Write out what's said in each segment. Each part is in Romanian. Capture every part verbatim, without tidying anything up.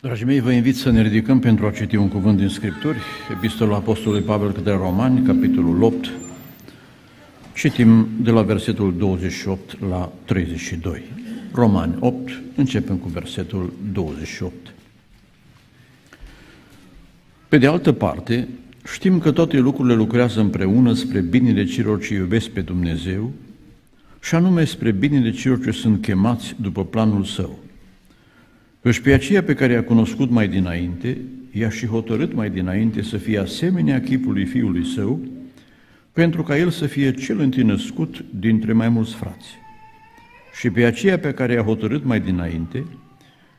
Dragii mei, vă invit să ne ridicăm pentru a citi un cuvânt din Scripturi, Epistola Apostolului Pavel către Romani, capitolul opt. Citim de la versetul douăzeci și opt la treizeci și doi. Romani opt, începem cu versetul douăzeci și opt. Pe de altă parte, știm că toate lucrurile lucrează împreună spre binele celor ce iubesc pe Dumnezeu, și anume spre binele celor ce sunt chemați după planul Său. Căci pe aceea pe care i-a cunoscut mai dinainte, i-a și hotărât mai dinainte să fie asemenea chipului Fiului Său, pentru ca El să fie cel întâinăscut dintre mai mulți frați. Și pe aceea pe care i-a hotărât mai dinainte,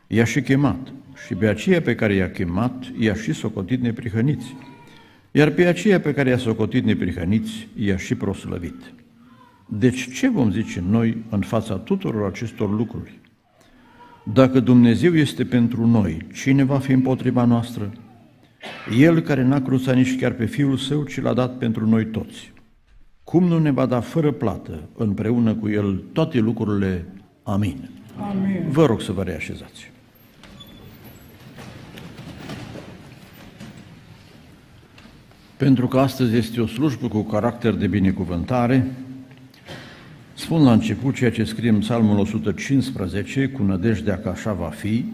i-a și chemat, și pe aceea pe care i-a chemat, i-a și socotit neprihăniți, iar pe aceea pe care i-a socotit neprihăniți, i-a și proslăvit. Deci ce vom zice noi în fața tuturor acestor lucruri? Dacă Dumnezeu este pentru noi, cine va fi împotriva noastră? El care n-a cruțat nici chiar pe Fiul Său, ci l-a dat pentru noi toți. Cum nu ne va da fără plată împreună cu El toate lucrurile? Amin. Amin. Vă rog să vă reașezați. Pentru că astăzi este o slujbă cu caracter de binecuvântare, spun la început ceea ce scrie în Psalmul o sută cincisprezece, cu nădejdea că așa va fi: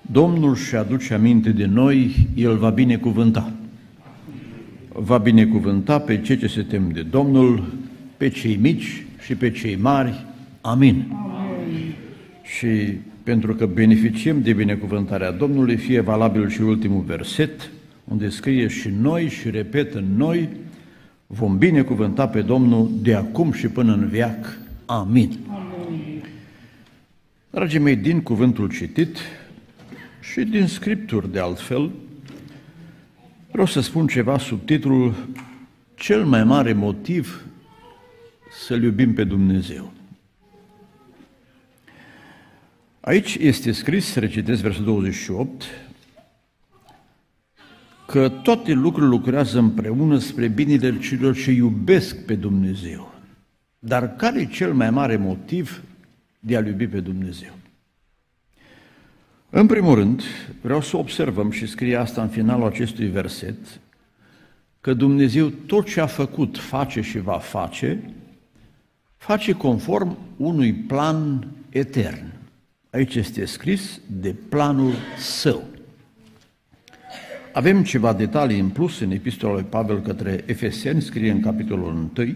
Domnul și aduce aminte de noi, El va binecuvânta. Va binecuvânta pe cei ce se tem de Domnul, pe cei mici și pe cei mari. Amin. Amin. Și pentru că beneficiem de binecuvântarea Domnului, fie valabil și ultimul verset, unde scrie: și noi, și repet în noi, vom binecuvânta pe Domnul de acum și până în veac. Amin. Amin. Dragii mei, din cuvântul citit și din Scripturi de altfel, vreau să spun ceva sub titlul Cel mai mare motiv să-L iubim pe Dumnezeu. Aici este scris, recitesc versul douăzeci și opt, că toate lucrurile lucrează împreună spre binele celor ce iubesc pe Dumnezeu. Dar care e cel mai mare motiv de a-L iubi pe Dumnezeu? În primul rând, vreau să observăm, și scrie asta în finalul acestui verset, că Dumnezeu tot ce a făcut, face și va face, face conform unui plan etern. Aici este scris de planul Său. Avem ceva detalii în plus în Epistola lui Pavel către Efeseni, scrie în capitolul unu,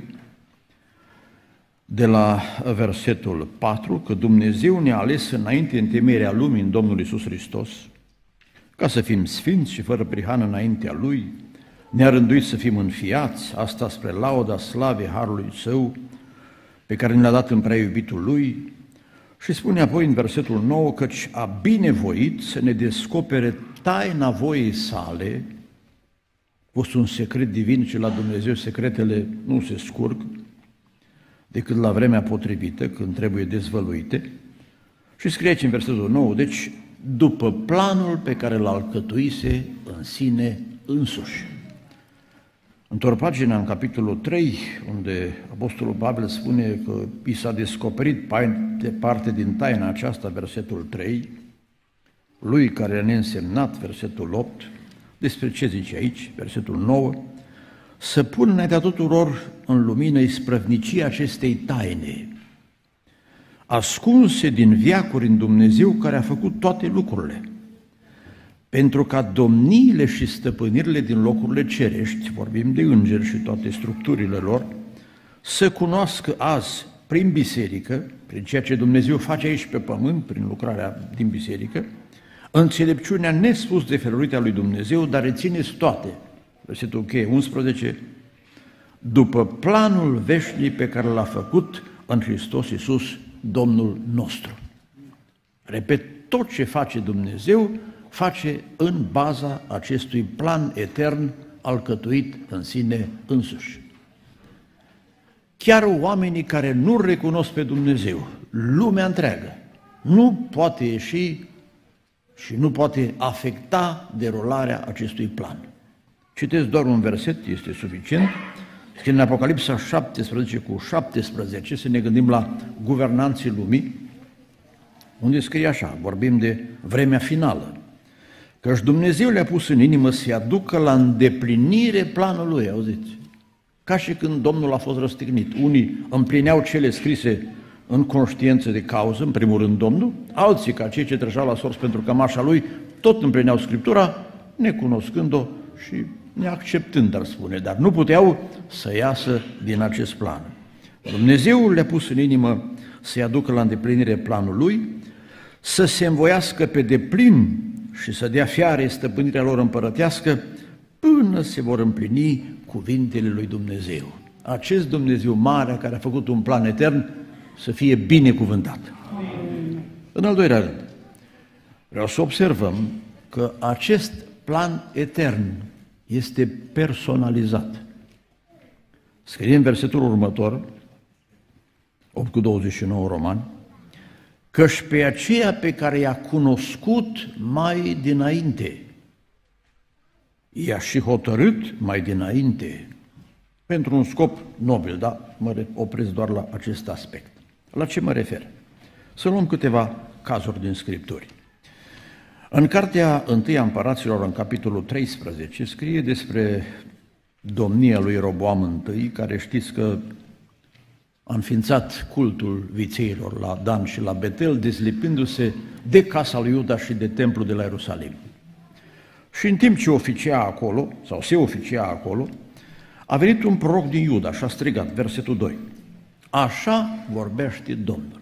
de la versetul patru, că Dumnezeu ne-a ales înainte întemeierea lumii în Domnul Iisus Hristos, ca să fim sfinți și fără prihană înaintea Lui, ne-a rânduit să fim înfiați, asta spre lauda slavei Harului Său, pe care ne-l-a dat în prea iubitul Lui. Și spune apoi în versetul nouă, căci a binevoit să ne descopere taina voiei Sale, fost un secret divin, și la Dumnezeu secretele nu se scurg decât la vremea potrivită, când trebuie dezvăluite. Și scrie aici în versetul nouă, deci, după planul pe care l-a alcătuise în sine însuși. Întorc pagina în capitolul trei, unde Apostolul Pavel spune că i s-a descoperit parte din taina aceasta, versetul trei, Lui care ne-a însemnat, versetul opt, despre ce zice aici, versetul nouă, să pun înaintea tuturor în lumină isprăvnicia acestei taine, ascunse din veacuri în Dumnezeu care a făcut toate lucrurile, pentru ca domniile și stăpânirile din locurile cerești, vorbim de îngeri și toate structurile lor, să cunoască azi, prin biserică, prin ceea ce Dumnezeu face aici pe pământ, prin lucrarea din biserică, înțelepciunea nespus de felurite a lui Dumnezeu, dar rețineți toate. Versetul cheie unsprezece, după planul veșnic pe care l-a făcut în Hristos Iisus, Domnul nostru. Repet, tot ce face Dumnezeu, face în baza acestui plan etern alcătuit în sine însuși. Chiar oamenii care nu recunosc pe Dumnezeu, lumea întreagă, nu poate ieși și nu poate afecta derularea acestui plan. Citesc doar un verset, este suficient. Scrie în Apocalipsa șaptesprezece cu șaptesprezece, să ne gândim la guvernanții lumii, unde scrie așa, vorbim de vremea finală. Căci Dumnezeu le-a pus în inimă să-i aducă la îndeplinire planul lui, auziți? Ca și când Domnul a fost răstignit. Unii împlineau cele scrise în conștiință de cauză, în primul rând Domnul, alții, ca cei ce trășeau la sorți pentru cămașa lui, tot împlineau Scriptura, necunoscând-o și neacceptând, ar spune, dar nu puteau să iasă din acest plan. Dumnezeu le-a pus în inimă să-i aducă la îndeplinire planul lui, să se învoiască pe deplin și să dea fiare stăpânirea lor împărătească până se vor împlini cuvintele lui Dumnezeu. Acest Dumnezeu mare care a făcut un plan etern să fie binecuvântat. Amin. În al doilea rând, vreau să observăm că acest plan etern este personalizat. Scrie în versetul următor, opt cu douăzeci și nouă Romani, căci pe aceea pe care i-a cunoscut mai dinainte, i-a și hotărât mai dinainte, pentru un scop nobil, da? Mă opresc doar la acest aspect. La ce mă refer? Să luăm câteva cazuri din Scripturi. În Cartea I a Împăraților, în capitolul treisprezece, scrie despre domnia lui Roboam I, care știți că a înființat cultul vițeilor la Dan și la Betel, dezlipindu-se de casa lui Iuda și de templul de la Ierusalim. Și în timp ce oficia acolo, sau se oficia acolo, a venit un proroc din Iuda și a strigat, versetul doi, așa vorbește Domnul.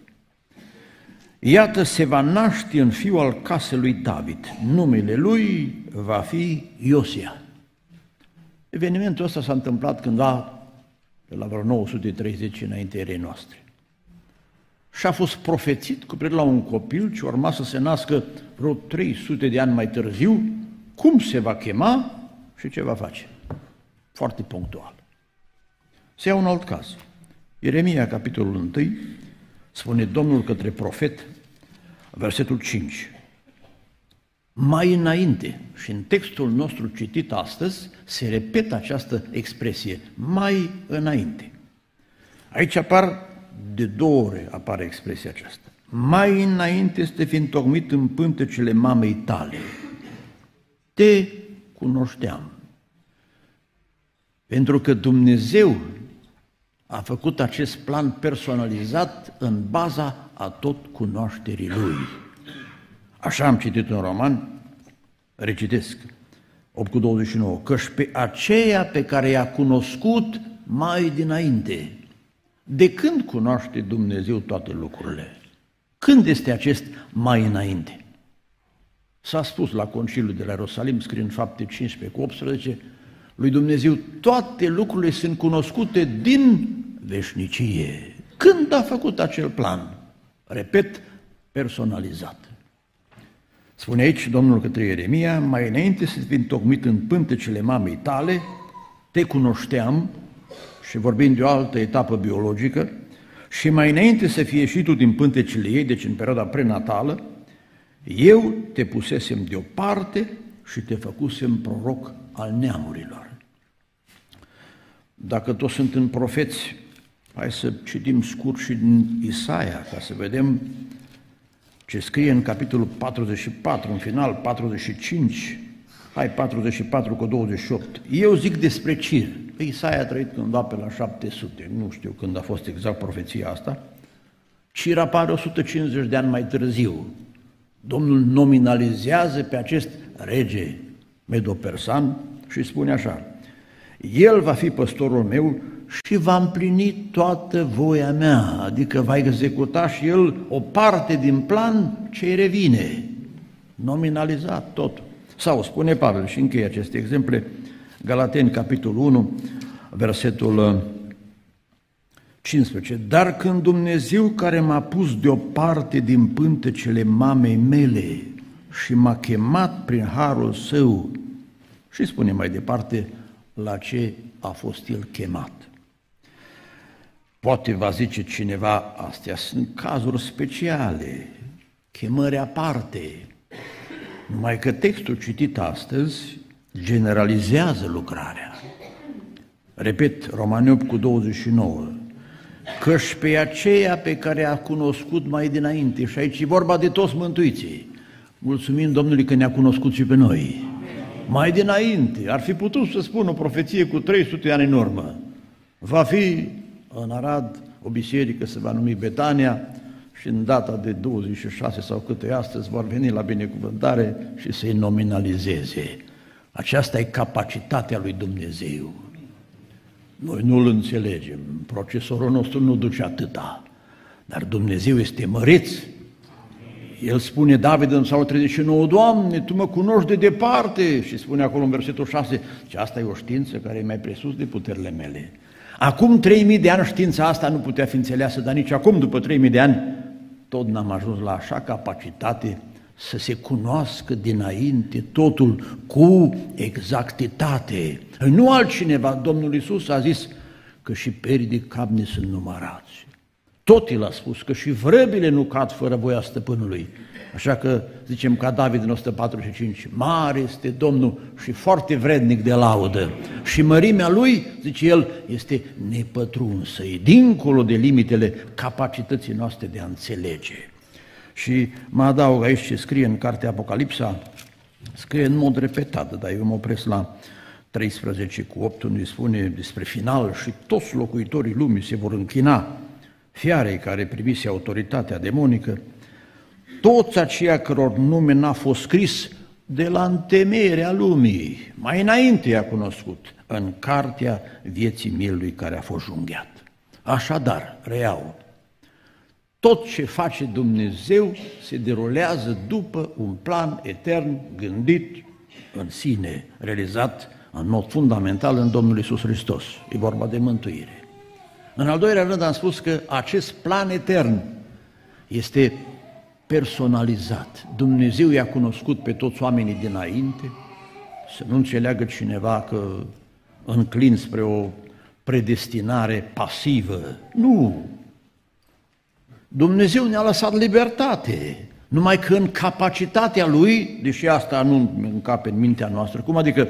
Iată, se va naște un fiu al casei lui David, numele lui va fi Iosia. Evenimentul ăsta s-a întâmplat cândva, de la vreo nouă sute treizeci înainte erei noastre. Și a fost profețit cu privire la un copil ce urma să se nască vreo trei sute de ani mai târziu, cum se va chema și ce va face. Foarte punctual. Se ia un alt caz. Ieremia, capitolul unu, spune Domnul către profet, versetul cinci. Mai înainte, și în textul nostru citit astăzi, se repetă această expresie, mai înainte. Aici apar, de două ori apare expresia aceasta. Mai înainte este fiind tocmit în pântecele mamei tale. Te cunoșteam. Pentru că Dumnezeu a făcut acest plan personalizat în baza a tot cunoașterii Lui. Așa am citit în Roman, recitesc, opt cu douăzeci și nouă, căci pe aceea pe care i-a cunoscut mai dinainte. De când cunoaște Dumnezeu toate lucrurile? Când este acest mai înainte? S-a spus la Conciliul de la Ierusalim, scrie în Fapte cincisprezece cu optsprezece, lui Dumnezeu toate lucrurile sunt cunoscute din veșnicie. Când a făcut acel plan? Repet, personalizat. Spune aici Domnul către Ieremia, mai înainte să fii întocmit în pântecele mamei tale, te cunoșteam, și vorbind de o altă etapă biologică, și mai înainte să fii ieșit tu din pântecele ei, deci în perioada prenatală, eu te pusesem deoparte și te făcusem proroc al neamurilor. Dacă toți sunt în profeți, hai să citim scurt și din Isaia, ca să vedem ce scrie în capitolul patruzeci și patru, în final patruzeci și cinci, hai patruzeci și patru cu douăzeci și opt. Eu zic despre Cir. Isaia a trăit cândva pe la șapte sute, nu știu când a fost exact profeția asta. Cir apare o sută cincizeci de ani mai târziu. Domnul nominalizează pe acest rege medopersan și spune așa, el va fi păstorul meu și va împlini toată voia mea, adică va executa și el o parte din plan ce îi revine. Nominalizat tot. Sau spune Pavel și încheie aceste exemple, Galateni, capitolul unu, versetul cincisprezece. Dar când Dumnezeu care m-a pus deoparte din pântecele mamei mele și m-a chemat prin harul său, și spune mai departe la ce a fost el chemat. Poate va zice cineva, astea sunt cazuri speciale, chemări aparte, numai că textul citit astăzi generalizează lucrarea. Repet, Romani opt cu douăzeci și nouă, căci pe aceea pe care a cunoscut mai dinainte, și aici e vorba de toți mântuiții, Mulțumim Domnului că ne-a cunoscut și pe noi. Mai dinainte, ar fi putut să spună o profeție cu trei sute de ani în urmă. Va fi în Arad o biserică, se va numi Betania, și în data de douăzeci și șase sau câte astăzi vor veni la binecuvântare și să-i nominalizeze. Aceasta e capacitatea lui Dumnezeu. Noi nu-L înțelegem, procesorul nostru nu duce atâta, dar Dumnezeu este măreț. El spune, David în Psalmul treizeci și nouă, Doamne, Tu mă cunoști de departe, și spune acolo în versetul șase, că asta e o știință care e mai presus de puterile mele. Acum trei mii de ani știința asta nu putea fi înțeleasă, dar nici acum, după trei mii de ani, tot n-am ajuns la așa capacitate să se cunoască dinainte totul cu exactitate. Nu altcineva, Domnul Iisus a zis că și perii de cap ne sunt numărați. Tot el a spus că și vrăbile nu cad fără voia stăpânului. Așa că zicem ca David în o sută patruzeci și cinci, mare este Domnul și foarte vrednic de laudă. Și mărimea lui, zice el, este nepătrunsă, e dincolo de limitele capacității noastre de a înțelege. Și mă adaug aici ce scrie în Cartea Apocalipsa, scrie în mod repetat, dar eu mă opresc la treisprezece cu opt, unde spune despre final, și toți locuitorii lumii se vor închina fiarei care primise autoritatea demonică, toți aceia căror nume n-a fost scris de la întemeierea lumii, mai înainte i-a cunoscut, în cartea vieții mielului care a fost junghiat. Așadar, reiau, tot ce face Dumnezeu se derulează după un plan etern gândit în sine, realizat în mod fundamental în Domnul Iisus Hristos. E vorba de mântuire. În al doilea rând am spus că acest plan etern este personalizat. Dumnezeu i-a cunoscut pe toți oamenii dinainte, să nu înțeleagă cineva că înclin spre o predestinare pasivă. Nu! Dumnezeu ne-a lăsat libertate, numai că în capacitatea Lui, deși asta nu încape în mintea noastră, cum adică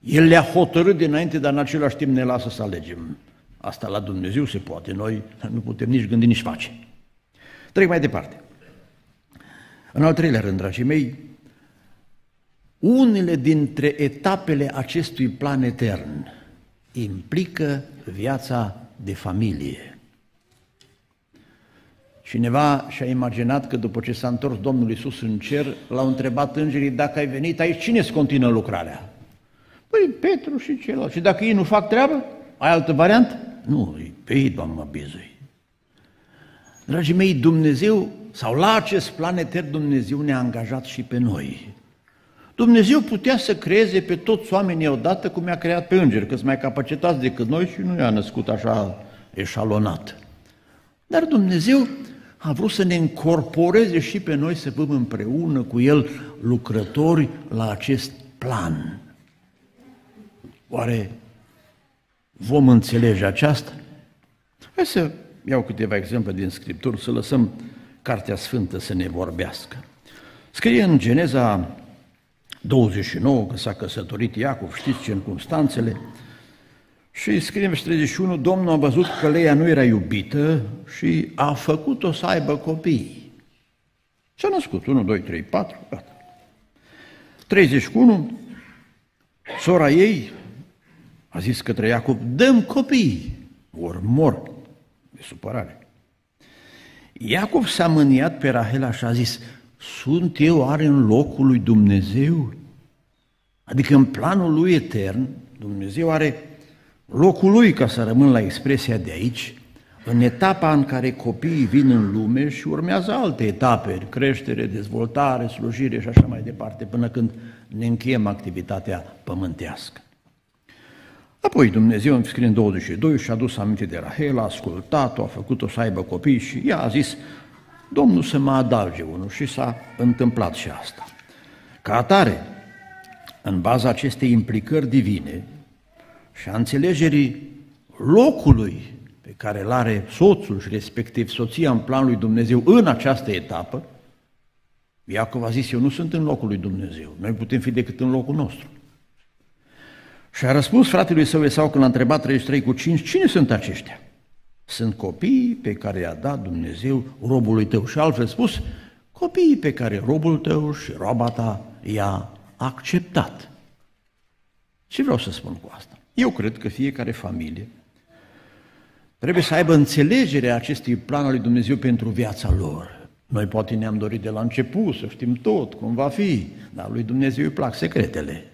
El le-a hotărât dinainte, dar în același timp ne lasă să alegem. Asta la Dumnezeu se poate, noi nu putem nici gândi, nici face. Trec mai departe. În al treilea rând, dragii mei, unele dintre etapele acestui plan etern implică viața de familie. Cineva și-a imaginat că după ce s-a întors Domnul Iisus în cer, l-au întrebat îngerii, dacă ai venit aici, cine-ți continuă lucrarea? Păi Petru și celălalt. Și dacă ei nu fac treabă, ai altă variantă? Nu, pe ei, Doamne, mă bizui. Dragii mei, Dumnezeu, sau la acest plan etern, Dumnezeu ne-a angajat și pe noi. Dumnezeu putea să creeze pe toți oamenii odată cum i-a creat pe îngeri, că sunt mai capacitați decât noi și nu i-a născut așa eșalonat. Dar Dumnezeu a vrut să ne încorporeze și pe noi, să fim împreună cu El lucrători la acest plan. Oare vom înțelege aceasta? Hai să iau câteva exemple din Scripturi, să lăsăm Cartea Sfântă să ne vorbească. Scrie în Geneza douăzeci și nouă că s-a căsătorit Iacov, știți ce, în Constanțele, și scrie în treizeci și unu, Domnul a văzut că Leia nu era iubită și a făcut-o să aibă copii. S-a născut, unu, doi, trei, patru, gata. treizeci și unu, sora ei a zis către Iacov, dăm copii, ori mor, de supărare. Iacov s-a mâniat pe Rahela și a zis, sunt eu oare în locul lui Dumnezeu? Adică în planul lui etern, Dumnezeu are locul lui, ca să rămân la expresia de aici, în etapa în care copiii vin în lume și urmează alte etape, creștere, dezvoltare, slujire și așa mai departe, până când ne încheiem activitatea pământească. Apoi Dumnezeu, îmi scrie în douăzeci și doi, și-a dus aminte de Rahela, a ascultat-o, a făcut-o să aibă copii și ea a zis, Domnul să mă adauge unul, și s-a întâmplat și asta. Ca atare, în baza acestei implicări divine și a înțelegerii locului pe care îl are soțul și respectiv soția în planul lui Dumnezeu în această etapă, Iacov a zis, eu nu sunt în locul lui Dumnezeu, noi putem fi decât în locul nostru. Și a răspuns fratelui său Esau când l-a întrebat treizeci și trei cu cinci, cine sunt aceștia? Sunt copiii pe care i-a dat Dumnezeu robului tău. Și altfel spus, copiii pe care robul tău și roaba ta i-a acceptat. Ce vreau să spun cu asta? Eu cred că fiecare familie trebuie să aibă înțelegerea acestui plan al lui Dumnezeu pentru viața lor. Noi poate ne-am dorit de la început să știm tot, cum va fi, dar lui Dumnezeu îi plac secretele.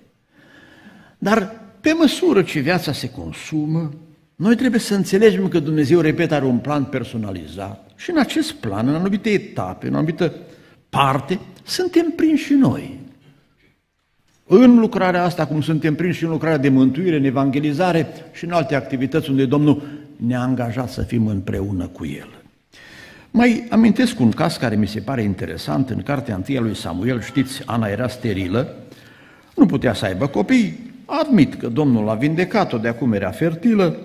Dar pe măsură ce viața se consumă, noi trebuie să înțelegem că Dumnezeu, repet, are un plan personalizat și în acest plan, în anumite etape, în anumită parte, suntem prinși și noi. În lucrarea asta, cum suntem prinși și în lucrarea de mântuire, în evangelizare și în alte activități unde Domnul ne-a angajat să fim împreună cu El. Mai amintesc un caz care mi se pare interesant, în cartea I a lui Samuel, știți, Ana era sterilă, nu putea să aibă copii, admit că Domnul l-a vindecat-o, de acum era fertilă,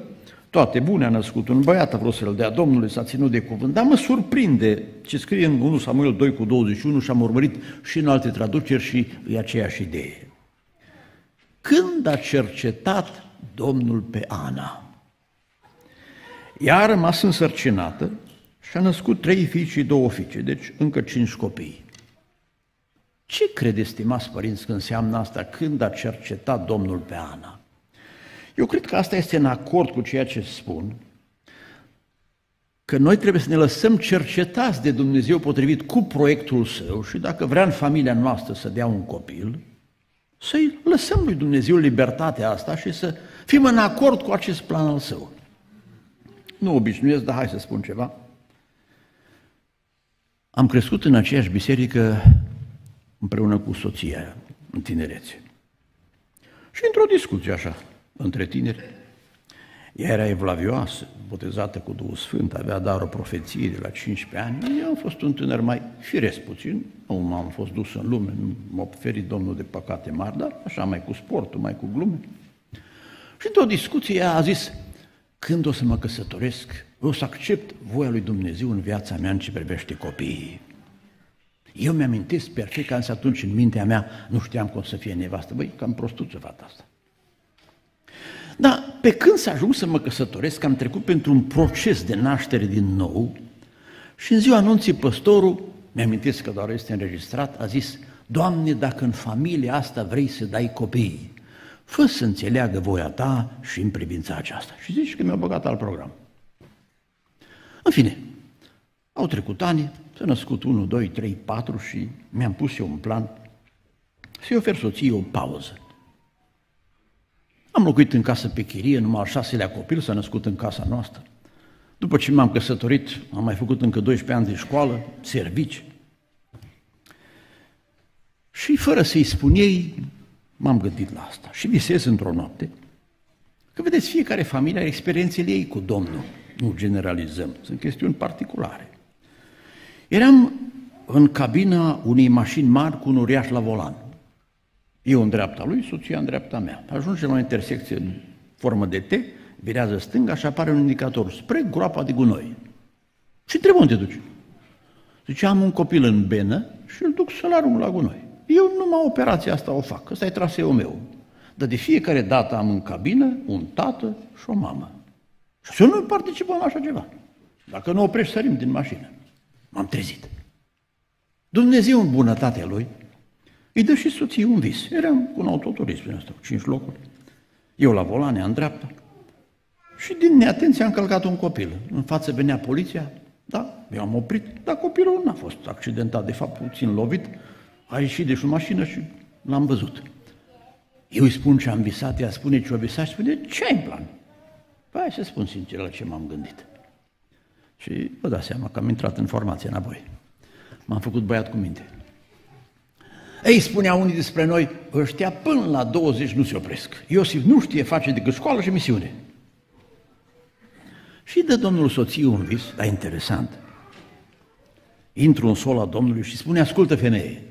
toate bune, a născut un băiat, a vrut să-l dea Domnului, s-a ținut de cuvânt, dar mă surprinde ce scrie în întâi Samuel doi cu douăzeci și unu și am urmărit și în alte traduceri și e aceeași idee. Când a cercetat Domnul pe Ana, ea a rămas însărcinată și a născut trei fii și două fiice, deci încă cinci copii. Ce credeți, stimați părinți, că înseamnă asta, când a cercetat Domnul pe Ana? Eu cred că asta este în acord cu ceea ce spun, că noi trebuie să ne lăsăm cercetați de Dumnezeu potrivit cu proiectul Său și dacă vrea în familia noastră să dea un copil, să-i lăsăm lui Dumnezeu libertatea asta și să fim în acord cu acest plan al Său. Nu obișnuiesc, dar hai să spun ceva. Am crescut în aceeași biserică împreună cu soția în tinerețe. Și într-o discuție așa, între tineri, ea era evlavioasă, botezată cu Duhul Sfânt, avea darul profeției de la cincisprezece ani, eu am fost un tânăr mai firesc puțin, nu m-am fost dus în lume, nu m-a oferit Domnul de păcate mari, dar așa mai cu sportul, mai cu glume. Și într-o discuție ea a zis, când o să mă căsătoresc, o să accept voia lui Dumnezeu în viața mea în ce privește copiii. Eu mi-amintesc perfect că însă atunci în mintea mea nu știam cum să fie nevastă. Băi, cam prostuță fata asta. Dar pe când să ajung să mă căsătoresc, am trecut pentru un proces de naștere din nou și în ziua anunții păstorul, mi-amintesc că doar este înregistrat, a zis, Doamne, dacă în familia asta vrei să dai copii, fă să înțeleagă voia ta și în privința aceasta. Și zici că mi-a băgat alt program. În fine, au trecut ani, s-a născut unu, doi, trei, patru și mi-am pus eu un plan să-i ofer soției o pauză. Am locuit în casă pe chirie, numai al șaselea copil s-a născut în casa noastră. După ce m-am căsătorit, am mai făcut încă doisprezece ani de școală, servici. Și fără să-i spun ei, m-am gândit la asta. Și visez într-o noapte că, vedeți, fiecare familie are experiențele ei cu Domnul. Nu generalizăm, sunt chestiuni particulare. Eram în cabina unei mașini mari cu un uriaș la volan. Eu în dreapta lui, soția în dreapta mea. Ajungem la o intersecție în formă de T, virează stânga și apare un indicator spre groapa de gunoi. Și întreb, unde te duci? Zice, am un copil în benă și îl duc să-l arunc la gunoi. Eu numai operația asta o fac, ăsta e traseul meu. Dar de fiecare dată am în cabină un tată și o mamă. Și să nu participăm la așa ceva. Dacă nu oprești, sărim din mașină. M-am trezit. Dumnezeu, în bunătatea Lui, îi dă și soției un vis. Eram cu un autoturism, cu cinci locuri. Eu la volan, ea în dreapta. Și din neatenție am călcat un copil. În față venea poliția, da, eu am oprit, dar copilul n-a fost accidentat, de fapt puțin lovit. A ieșit de o mașină și l-am văzut. Eu îi spun ce am visat, ea spune ce o visat și spune, ce ai în plan? Păi, hai să spun sincer la ce m-am gândit. Și vă dați seama că am intrat în formație înapoi. M-am făcut băiat cu minte. Ei, spunea unii despre noi, ăștia până la douăzeci nu se opresc. Iosif nu știe, face decât școală și misiune. Și dă Domnul soției un vis, dar interesant. Intru în sola Domnului și spune, ascultă femeie,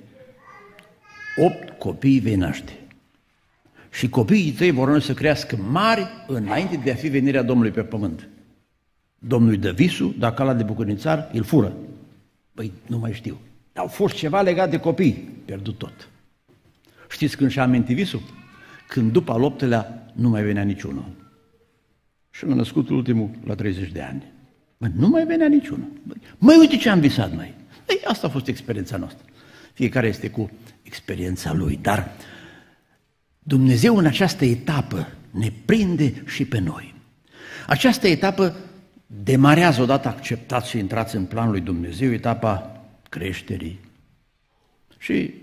opt copii vei naște. Și copiii tăi vor noi să crească mari înainte de a fi venirea Domnului pe pământ. Domnul îi dă visul, dacă ala de bucurnițar, îl fură. Păi, nu mai știu. Dar au fost ceva legat de copii, pierdut tot. Știți când și-a amintit visul? Când după al optelea nu mai venea niciunul. Și l-a născut ultimul la treizeci de ani. Bă, nu mai venea niciunul. Măi, uite ce am visat, măi. Ei, asta a fost experiența noastră. Fiecare este cu experiența lui, dar Dumnezeu în această etapă ne prinde și pe noi. Această etapă demarează odată acceptați și intrați în planul lui Dumnezeu, etapa creșterii. Și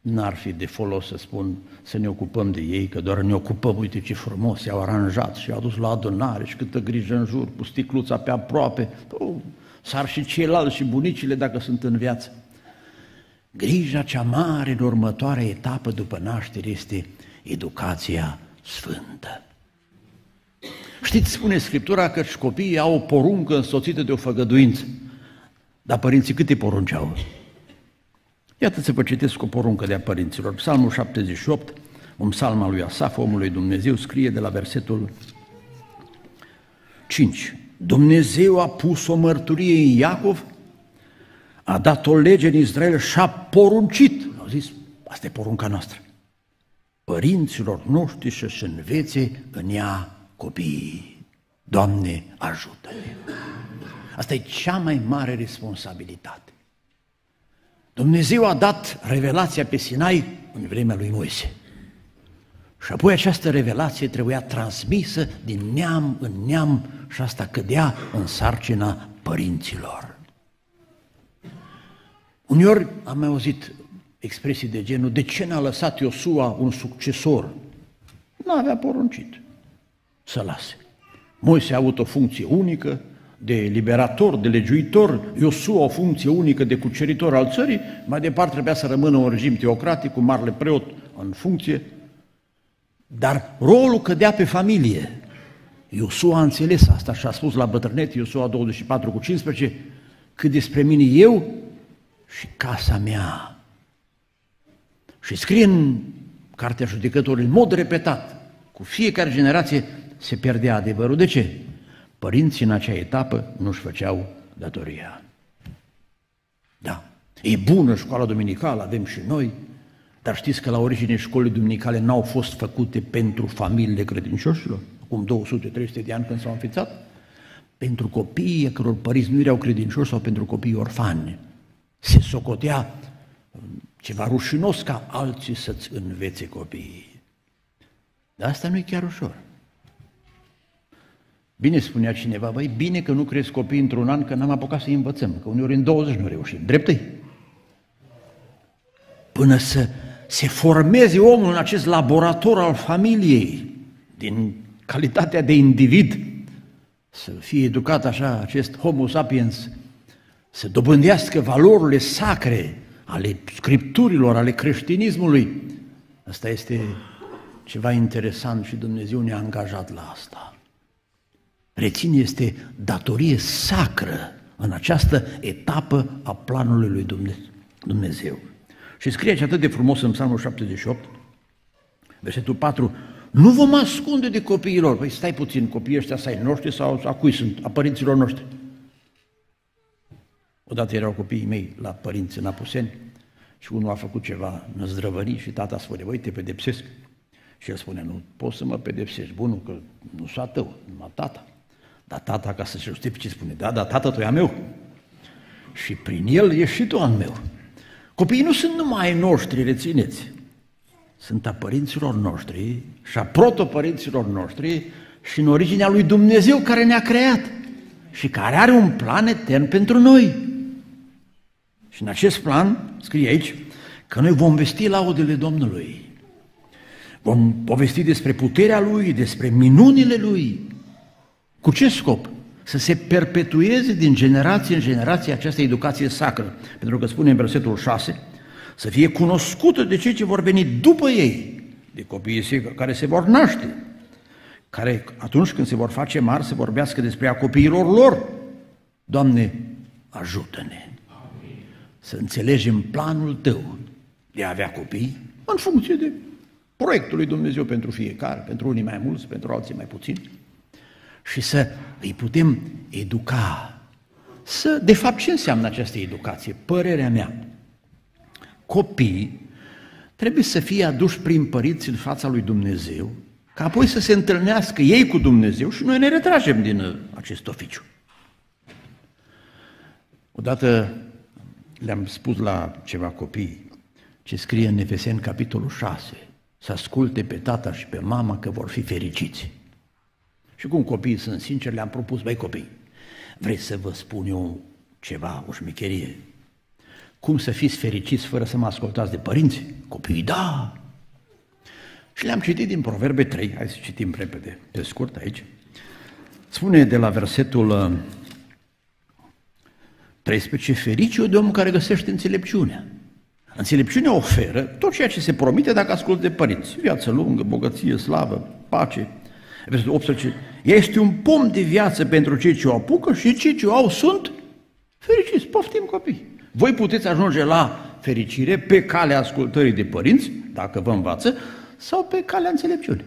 n-ar fi de folos să spun să ne ocupăm de ei, că doar ne ocupăm, uite ce frumos, i-au aranjat și i-au dus la adunare și câtă grijă în jur, cu sticluța pe aproape, oh, s-ar și ceilalți și bunicile dacă sunt în viață. Grija cea mare în următoarea etapă după naștere este educația sfântă. Știți, spune Scriptura că și copiii au o poruncă însoțită de o făgăduință. Dar părinții câte porunci au? Iată să vă citesc o poruncă de-a părinților. Psalmul șaptezeci și opt, un psalm al lui Asaf, omul lui Dumnezeu, scrie de la versetul cinci. Dumnezeu a pus o mărturie în Iacov, a dat o lege în Israel și a poruncit. Au zis, asta e porunca noastră. Părinților noștri să-și învețe în ea copiii. Doamne, ajută-ne! Asta e cea mai mare responsabilitate. Dumnezeu a dat revelația pe Sinai în vremea lui Moise. Și apoi această revelație trebuia transmisă din neam în neam și asta cădea în sarcina părinților. Uneori am mai auzit expresii de genul, de ce n-a lăsat Iosua un succesor? N-avea poruncit să lase. Moise a avut o funcție unică de liberator, de legiuitor, Iosua o funcție unică de cuceritor al țării, mai departe trebuia să rămână un regim teocratic cu marele preot în funcție, dar rolul cădea pe familie. Iosua a înțeles asta și a spus la bătrânet, Iosua douăzeci și patru cu cincisprezece, cât despre mine eu și casa mea. Și scrie în Cartea Judecătorii, în mod repetat, cu fiecare generație se pierdea adevărul. De ce? Părinții în acea etapă nu-și făceau datoria. Da, e bună școala duminicală, avem și noi, dar știți că la origine școlile duminicale n-au fost făcute pentru familiile credincioșilor, acum două sute trei sute de ani când s-au înființat, pentru copiii căror părinți nu erau credincioși sau pentru copiii orfani. Se socotea ceva rușinos ca alții să-ți învețe copiii. Dar asta nu e chiar ușor. Bine spunea cineva, băi, bine că nu cresc copii într-un an, că n-am apucat să-i învățăm, că uneori în douăzeci nu reușim. Dreptă-i. Până să se formeze omul în acest laborator al familiei, din calitatea de individ, să fie educat așa, acest homo sapiens, să dobândească valorile sacre ale scripturilor, ale creștinismului. Asta este ceva interesant și Dumnezeu ne-a angajat la asta. Reține, este datorie sacră în această etapă a planului lui Dumnezeu. Și scrie aici atât de frumos în Psalmul șaptezeci și opt, versetul patru, nu vom ascunde de copiilor. Păi stai puțin, copiii ăștia să ai noștri sau a cui sunt? A părinților noștri. Odată erau copiii mei la părinți în Apuseni și unul a făcut ceva năzdrăvării și tata spune, voi te pedepsesc. Și el spune, nu poți să mă pedepsești, bunul, că nu s-a tău, numai tata. Dar tata, ca să se justifice, spune, da, da, tată, tu e a meu. Și prin el ești și tu al meu. Copiii nu sunt numai ai noștri, rețineți. Sunt a părinților noștri și a protopărinților noștri și în originea lui Dumnezeu care ne-a creat și care are un plan etern pentru noi. Și în acest plan, scrie aici, că noi vom vesti laudele Domnului. Vom povesti despre puterea Lui, despre minunile Lui. Cu ce scop? Să se perpetueze din generație în generație această educație sacră. Pentru că spune în versetul șase, să fie cunoscută de cei ce vor veni după ei, de copiii care se vor naște, care atunci când se vor face mari să vorbească despre a copiilor lor. Doamne, ajută-ne să înțelegem planul Tău de a avea copii în funcție de proiectul lui Dumnezeu pentru fiecare, pentru unii mai mulți, pentru alții mai puțini, și să îi putem educa. Să, de fapt, ce înseamnă această educație? Părerea mea, copiii trebuie să fie aduși prin părinți în fața lui Dumnezeu, ca apoi să se întâlnească ei cu Dumnezeu și noi ne retragem din acest oficiu. Odată le-am spus la ceva copii ce scrie în Efeseni, capitolul șase, să asculte pe tata și pe mama că vor fi fericiți. Și cum copiii sunt sinceri, le-am propus, băi copii, vreți să vă spun eu ceva, o șmecherie? Cum să fiți fericiți fără să mă ascultați de părinți? Copiii, da! Și le-am citit din Proverbe trei, hai să citim repede, pe scurt aici. Spune de la versetul treisprezece, ferice e de omul care găsește înțelepciunea. Înțelepciunea oferă tot ceea ce se promite dacă ascultă de părinți. Viață lungă, bogăție, slavă, pace. Versetul optsprezece, ea este un pom de viață pentru cei ce o apucă și cei ce o au sunt fericiți. Poftim, copii! Voi puteți ajunge la fericire pe calea ascultării de părinți, dacă vă învață, sau pe calea înțelepciunii.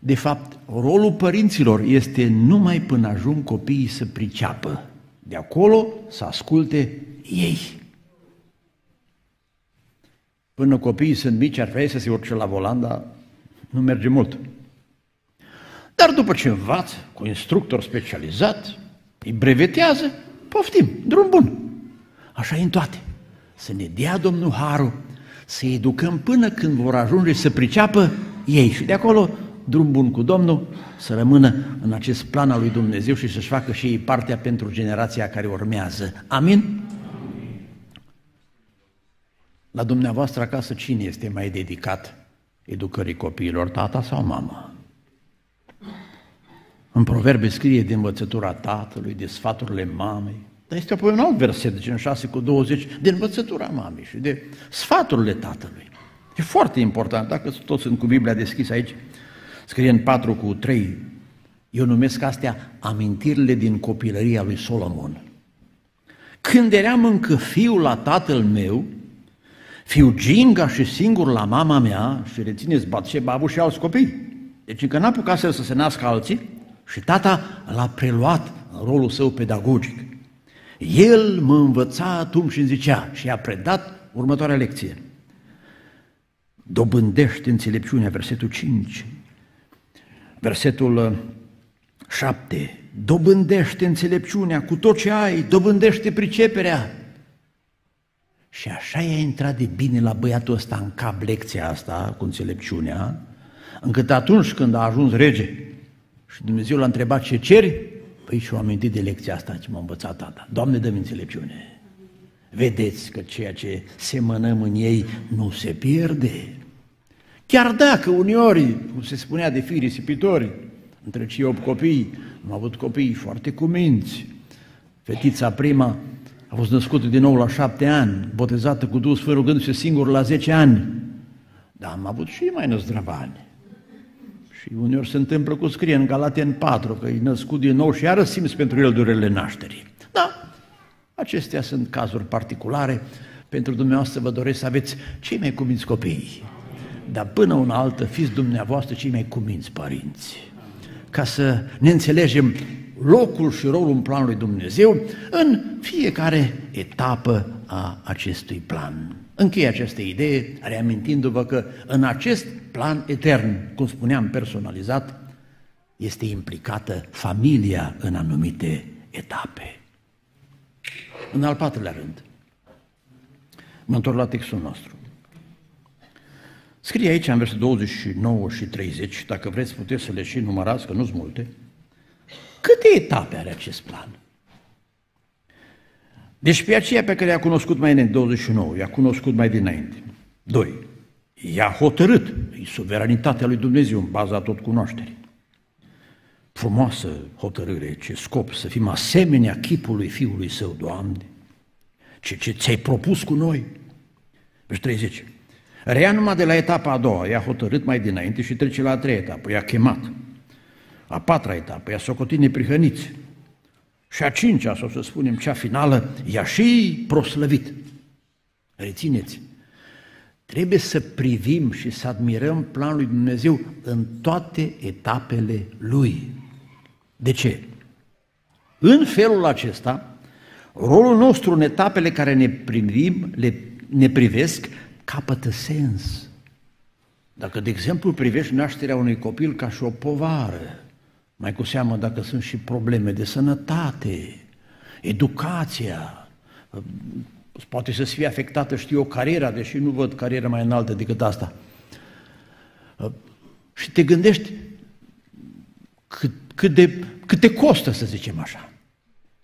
De fapt, rolul părinților este numai până ajung copiii să priceapă. De acolo să asculte ei. Până copiii sunt mici, ar trebui să se urce la volan, dar nu merge mult. Dar după ce învață, cu instructor specializat, îi brevetează, poftim, drum bun. Așa e în toate. Să ne dea Domnul harul, să educăm până când vor ajunge să priceapă ei. Și de acolo, drum bun cu Domnul, să rămână în acest plan al lui Dumnezeu și să-și facă și ei partea pentru generația care urmează. Amin? Amin. La dumneavoastră acasă cine este mai dedicat educării copiilor, tata sau mama? În Proverbe scrie de învățătura tatălui, de sfaturile mamei, dar este apoi un alt verset, deci în șase cu douăzeci, de învățătura mamei și de sfaturile tatălui. E foarte important, dacă toți sunt cu Biblia deschisă aici, scrie în patru cu trei, eu numesc astea amintirile din copilăria lui Solomon. Când eram încă fiu la tatăl meu, fiu ginga și singur la mama mea, și rețineți, Batșeba a avut și alți copii, deci încă n-a apucat să se nască alții, și tata l-a preluat în rolul său pedagogic. El mă învăța atunci și îmi zicea și i-a predat următoarea lecție. Dobândește înțelepciunea, versetul cinci, versetul șapte. Dobândește înțelepciunea cu tot ce ai, dobândește priceperea. Și așa i-a intrat de bine la băiatul ăsta în cap lecția asta cu înțelepciunea, încât atunci când a ajuns rege și Dumnezeu l-a întrebat ce ceri, păi și-o amintit de lecția asta ce m-a învățat tata. Doamne, dă-mi înțelepciune! Vedeți că ceea ce semănăm în ei nu se pierde. Chiar dacă uneori, cum se spunea de fii risipitori, între cei opt copii, am avut copii foarte cuminți. Fetița prima a fost născută din nou la șapte ani, botezată cu Duhul Sfânt, rugându-se singur la zece ani. Dar am avut și mai năzdrăvani. Și uneori se întâmplă cum scrie în Galateni patru, că e născut din nou și iară simți pentru el durerile nașterii. Da, acestea sunt cazuri particulare. Pentru dumneavoastră vă doresc să aveți cei mai cuminți copii. Dar până una altă, fiți dumneavoastră cei mai cuminți părinți. Ca să ne înțelegem locul și rolul în planul lui Dumnezeu în fiecare etapă a acestui plan. Închei această idee, reamintindu-vă că în acest plan etern, cum spuneam, personalizat, este implicată familia în anumite etape. În al patrulea rând, mă întorc la textul nostru. Scrie aici, în versetul douăzeci și nouă și treizeci, dacă vreți puteți să le și numărați, că nu-s multe, câte etape are acest plan? Deci pe aceea pe care i-a cunoscut mai înainte, douăzeci și nouă, i-a cunoscut mai dinainte. doi. I-a hotărât, e suveranitatea lui Dumnezeu în baza tot cunoașterii. Frumoasă hotărâre, ce scop, să fim asemenea chipului Fiului Său, Doamne, ce, ce ți-ai propus cu noi. Deci treizeci. Reia numai de la etapa a doua, i-a hotărât mai dinainte și trece la a treia etapă, i-a chemat. A patra etapă, i-a socotit neprihăniți. Și a cincea, sau să spunem cea finală, i-a și proslăvit. Rețineți, trebuie să privim și să admirăm planul lui Dumnezeu în toate etapele Lui. De ce? În felul acesta, rolul nostru în etapele care ne, privim, le, ne privesc capătă sens. Dacă, de exemplu, privești nașterea unui copil ca și o povară, mai cu seamă dacă sunt și probleme de sănătate, educația, poate să fie afectată, știu eu, cariera, deși nu văd cariera mai înaltă decât asta. Și te gândești cât, cât, de, cât te costă, să zicem așa.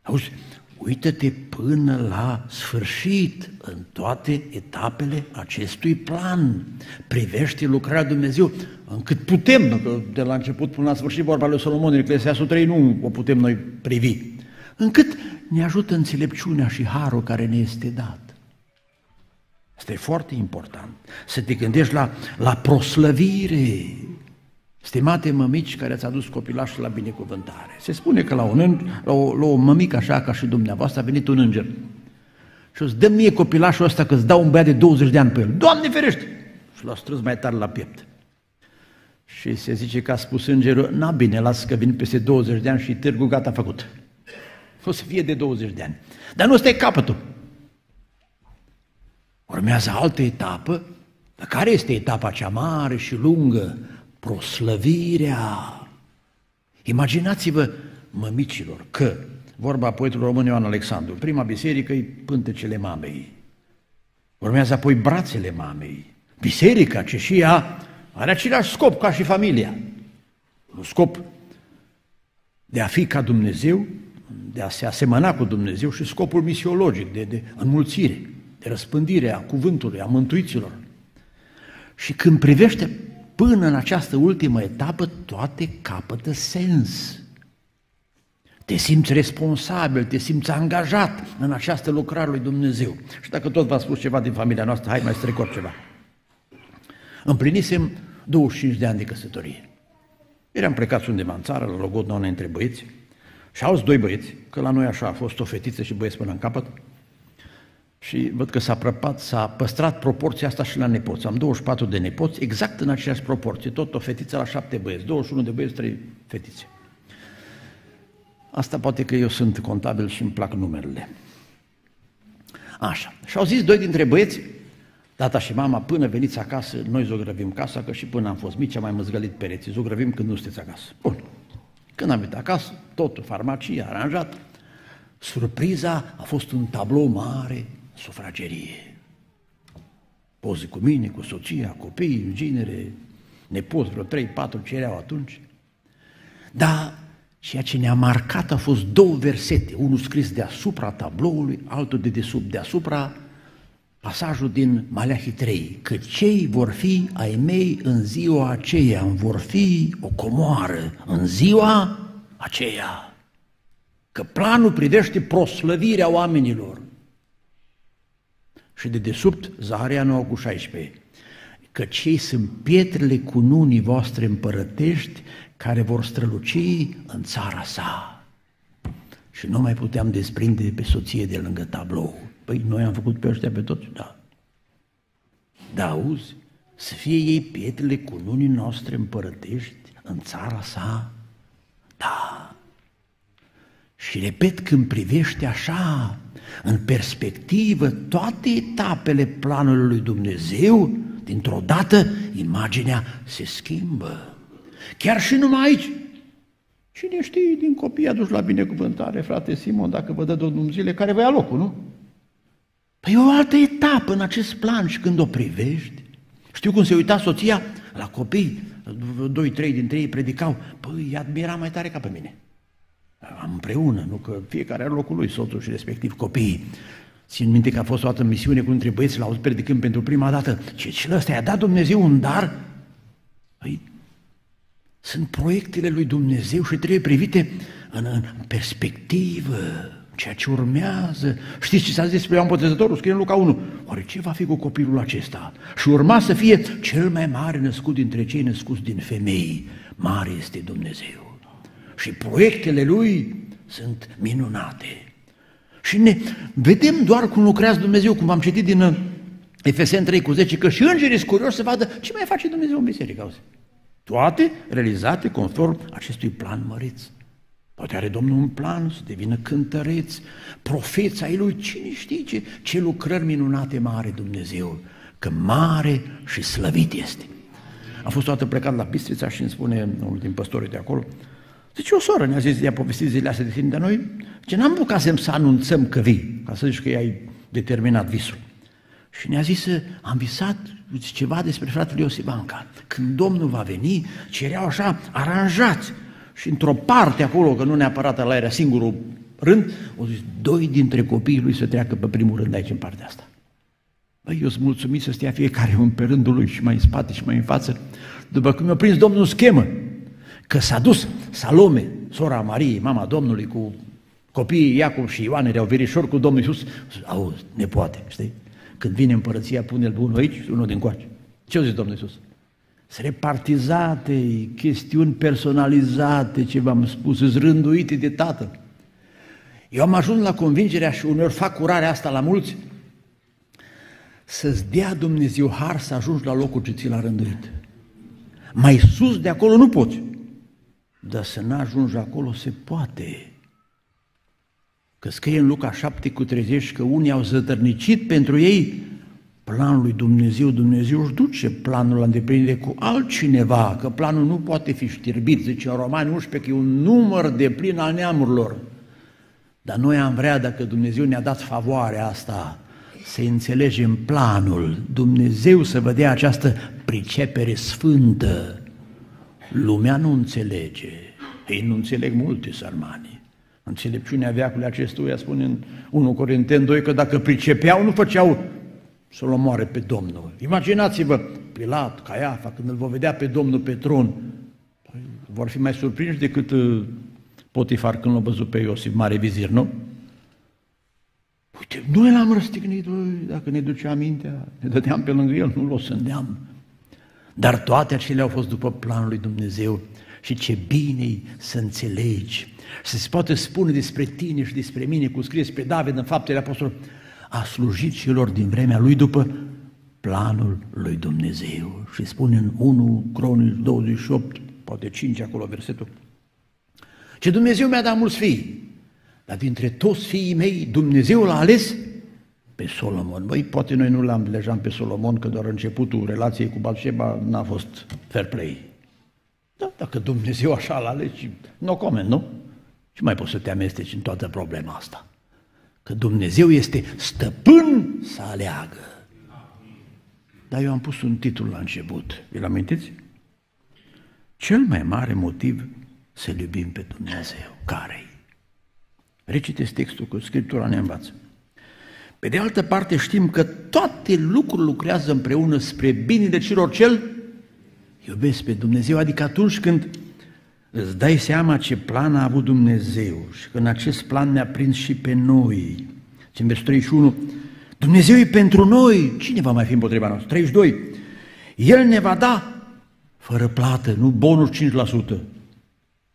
Auzi, uită-te până la sfârșit în toate etapele acestui plan. Privește lucrarea Dumnezeu încât putem, de la început până la sfârșit, vorba lui Solomon în Eclesiastul trei, nu o putem noi privi, încât ne ajută înțelepciunea și harul care ne este dat. Asta e foarte important, să te gândești la, la proslăvire. Stimate mămici care ați adus copilașul la binecuvântare, se spune că la, un, la, o, la o mămică așa ca și dumneavoastră a venit un înger și o să dă mie copilașul ăsta că îți dau un băiat de douăzeci de ani pe el. Doamne ferește! Și l-a strâns mai tare la piept. Și se zice că a spus îngerul, na bine, las că vin peste douăzeci de ani și târgul gata făcut. O să fie de douăzeci de ani. Dar nu ăsta e capătul. Urmează altă etapă, dar care este etapa cea mare și lungă? Proslăvirea. Imaginați-vă, mămicilor, că, vorba poetului român Ioan Alexandru, prima biserică e pântecele mamei, urmează apoi brațele mamei. Biserica, ce și ea, are același scop ca și familia. Un scop de a fi ca Dumnezeu, de a se asemăna cu Dumnezeu și scopul misiologic, de, de înmulțire, de răspândire a cuvântului, a mântuiților. Și când privește până în această ultimă etapă, toate capătă sens. Te simți responsabil, te simți angajat în această lucrare lui Dumnezeu. Și dacă tot v-a spus ceva din familia noastră, hai mai strecor ceva. Împlinisem douăzeci și cinci de ani de căsătorie. Eram plecați undeva în țară, la Logodna, unei între băieți, și alți doi băieți, că la noi așa a fost o fetiță și băieți până în capăt, și văd că s-a prăpat, s-a păstrat proporția asta și la nepoți. Am douăzeci și patru de nepoți, exact în aceeași proporție, tot o fetiță la șapte băieți, douăzeci și unu de băieți, trei fetițe. Asta poate că eu sunt contabil și îmi plac numerele. Așa, și au zis doi dintre băieți, tata și mama, până veniți acasă, noi zugrăvim casa, că și până am fost mici am mai măzgălit pereții, zugrăvim când nu sunteți acasă. Bun, când am venit acasă, totul, farmacie, aranjat, surpriza a fost un tablou mare, sufragerie. Poze cu mine, cu soția, copiii, în genere, nepoți, vreo trei, patru ce erau atunci. Dar ceea ce ne-a marcat a fost două versete, unul scris deasupra tabloului, altul de desubt, deasupra, pasajul din Maleahii trei, că cei vor fi ai mei în ziua aceea, vor fi o comoară în ziua aceea. Că planul privește proslăvirea oamenilor. Și de desubt, Zaharia nouă cu șaisprezece, că cei sunt pietrele cununii voastre împărătești care vor străluci în țara sa. Și nu mai puteam desprinde pe soție de lângă tablou. Păi noi am făcut pe ăștia pe toți, da. Da, auzi, să fie ei pietrele cununii noastre împărătești în țara sa, da. Și repet, când privești așa, în perspectivă, toate etapele planului lui Dumnezeu, dintr-o dată, imaginea se schimbă. Chiar și numai aici. Cine știe din copii aduși la binecuvântare, frate Simon, dacă vă dă Domnul zile, care vă ia locul, nu? Păi e o altă etapă în acest plan și când o privești. Știu cum se uita soția la copii, doi, trei dintre ei predicau, păi îi admira mai tare ca pe mine. Am împreună, nu că fiecare are locul lui, soțul și respectiv copiii. Țin minte că a fost o dată în misiune cu între băieți, l-au predicând pentru prima dată. Ce și ăsta i-a dat Dumnezeu un dar? Păi, sunt proiectele lui Dumnezeu și trebuie privite în, în perspectivă, ceea ce urmează. Știți ce s-a zis despre Ioan Botezătorul? Scrie în Luca unu. Oare ce va fi cu copilul acesta? Și urma să fie cel mai mare născut dintre cei născuți din femei. Mare este Dumnezeu. Și proiectele lui sunt minunate. Și ne vedem doar cum lucrează Dumnezeu, cum am citit din Efeseni trei cu zece, că și îngerii sunt curioși să vadă ce mai face Dumnezeu în biserică. Auzi? Toate realizate conform acestui plan măreț. Poate are Domnul un plan să devină cântăreți, profeți ai lui, cine știe ce, ce lucrări minunate mare Dumnezeu, că mare și slăvit este. Am fost o dată plecat la Bistrița și îmi spune unul din păstorii de acolo, Deci o soră ne-a zis, i-a povestit zilele astea de tine de noi, ce n-am bucasem să anunțăm că vii, ca să zici că i-ai determinat visul. Și ne-a zis, am visat ceva despre fratele Iosif Anca. Când Domnul va veni, ce erau așa aranjați. Și într-o parte acolo, că nu neapărat ăla era singurul rând, au zis, doi dintre copiii lui să treacă pe primul rând aici, în partea asta. Băi, eu sunt mulțumit să stea fiecare un pe rândul lui, și mai în spate și mai în față. După cum mi-a prins Domnul schemă, că s-a dus Salome, sora Mariei, mama Domnului, cu copiii Iacob și Ioan, erau verișori cu Domnul Iisus, auzi, ne poate, știi? Când vine împărăția, pune-l pe unul aici și unul din coace. Ce-a zis Domnul Iisus? Sunt repartizate, chestiuni personalizate, ce v-am spus, sunt rânduite de Tatăl. Eu am ajuns la convingerea și uneori fac curarea asta la mulți, să-ți dea Dumnezeu har să ajungi la locul ce ți l-a rânduit. Mai sus de acolo nu poți, dar să n-ajungi acolo se poate. Că scrie în Luca șapte cu treizeci că unii au zătărnicit pentru ei planul lui Dumnezeu. Dumnezeu își duce planul la îndeplinire cu altcineva, că planul nu poate fi știrbit, zice în Romani unsprezece, că e un număr de plin al neamurilor. Dar noi am vrea, dacă Dumnezeu ne-a dat favoarea asta, să înțelegem planul, Dumnezeu să vă dea această pricepere sfântă. Lumea nu înțelege, ei nu înțeleg multe sărmanii. Înțelepciunea veacului acestuia spune în unu Corinteni doi că dacă pricepeau, nu făceau să-L omoare pe Domnul. Imaginați-vă, Pilat, Caiafa, când îl vor vedea pe Domnul pe tron, vor fi mai surprinși decât Potifar când l-a văzut pe Iosif, mare vizir, nu? Uite, noi l-am răstignit, dacă ne ducea mintea, ne dădeam pe lângă el, nu l-o sândeam. Dar toate acelea au fost după planul lui Dumnezeu. Și ce bine-i să înțelegi, să se poate spune despre tine și despre mine, cum scrie despre David în Faptele Apostolului, a slujit celor din vremea lui după planul lui Dumnezeu. Și spune în unu Cronici douăzeci și opt, poate cinci acolo versetul, ce Dumnezeu mi-a dat mulți fii, dar dintre toți fiii mei Dumnezeu l-a ales pe Solomon. Băi, poate noi nu l-am lejam pe Solomon, că doar începutul relației cu Batșeba n-a fost fair play. Da, dacă Dumnezeu așa l-a ales, no comment, nu? Și mai poți să te amesteci în toată problema asta. Că Dumnezeu este stăpân să aleagă. Dar eu am pus un titlu la început, vi-l amintiți? Cel mai mare motiv să-L iubim pe Dumnezeu. Care-i? Recitesc textul, că Scriptura ne învață. Pe de altă parte știm că toate lucrurile lucrează împreună spre binele celor ce-L iubesc pe Dumnezeu, adică atunci când îți dai seama ce plan a avut Dumnezeu și că în acest plan ne-a prins și pe noi. În versul treizeci și unu, Dumnezeu e pentru noi, cine va mai fi împotriva noastră? treizeci și doi, El ne va da fără plată, nu bonuri cinci la sută.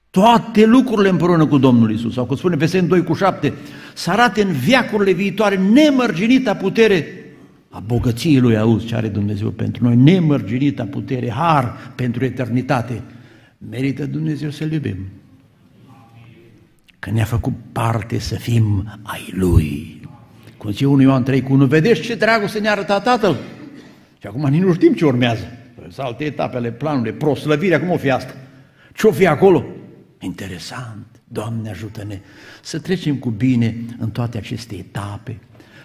Toate lucrurile împreună cu Domnul Iisus, sau cum spune Efeseni doi cu șapte, să arate în veacurile viitoare nemărginita putere a bogăției Lui. Auzi ce are Dumnezeu pentru noi, nemărginita putere, har pentru eternitate. Merită Dumnezeu să-L iubim, că ne-a făcut parte să fim ai Lui. Cum zice unu Ioan trei cu unu, vedeți ce dragoste ne-a arătat Tatăl? Și acum nici nu știm ce urmează, sau alte etape ale planului, proslăvirea, cum o fi asta? Ce-o fi acolo? Interesant, Doamne ajută-ne să trecem cu bine în toate aceste etape,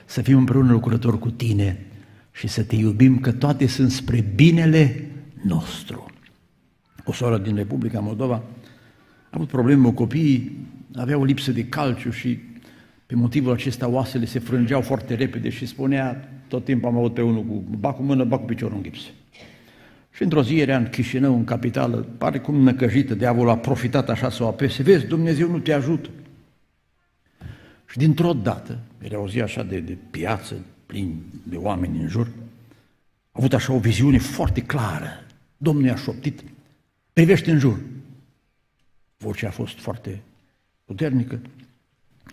să fim împreună lucrători cu Tine și să Te iubim, că toate sunt spre binele nostru. O soră din Republica Moldova a avut probleme cu copiii, avea o lipsă de calciu și pe motivul acesta oasele se frângeau foarte repede și spunea, tot timpul am avut pe unul cu ba cu mână, ba cu piciorul în gips. Și într-o zi era în Chișinău, în capitală, pare cum năcăjită, diavolul a profitat așa să o apese, vezi, Dumnezeu nu te ajută. Și dintr-o dată, era o zi așa de, de piață, plin de oameni în jur, a avut așa o viziune foarte clară, Domnul i-a șoptit, privește în jur. Vocea a fost foarte puternică,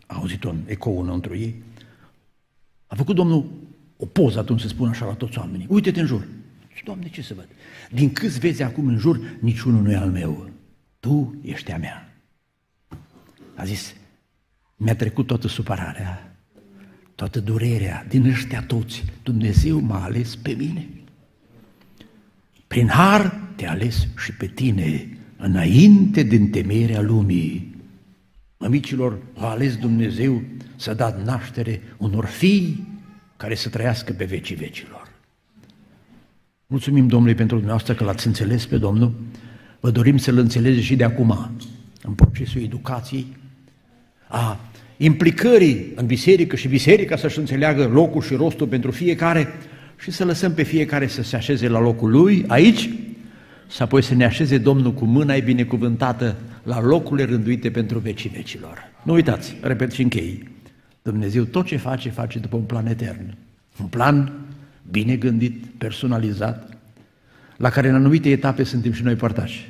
a auzit-o în ecou înăuntru ei, a făcut Domnul o poză atunci, să spun așa, la toți oamenii, uite-te în jur. Și, Doamne, ce să văd? Din câți vezi acum în jur, niciunul nu e al meu. Tu ești a mea. A zis, mi-a trecut toată supărarea, toată durerea din ăștia toți. Dumnezeu m-a ales pe mine. Prin har te-a ales și pe tine. înainte de întemeierea lumii. Mămicilor a ales Dumnezeu să dea naștere unor fii care să trăiască pe vecii vecilor. Mulțumim Domnului pentru dumneavoastră că l-ați înțeles pe Domnul. Vă dorim să-L înțelegeți și de acum, în procesul educației, a implicării în biserică și biserica să-și înțeleagă locul și rostul pentru fiecare și să lăsăm pe fiecare să se așeze la locul lui, aici, și apoi să ne așeze Domnul cu mâna ei binecuvântată la locurile rânduite pentru vecii vecilor. Nu uitați, repet și închei, Dumnezeu tot ce face, face după un plan etern. Un plan bine gândit, personalizat, la care în anumite etape suntem și noi părtași.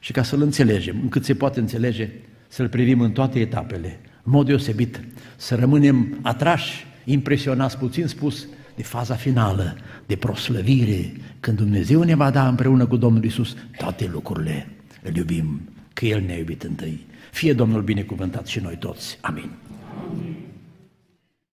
Și ca să-L înțelegem, încât se poate înțelege, să-L privim în toate etapele, în mod deosebit, să rămânem atrași, impresionați, puțin spus, de faza finală, de proslăvire, când Dumnezeu ne va da împreună cu Domnul Iisus toate lucrurile. Îl iubim, că El ne-a iubit întâi. Fie Domnul binecuvântat și noi toți. Amin. Amin.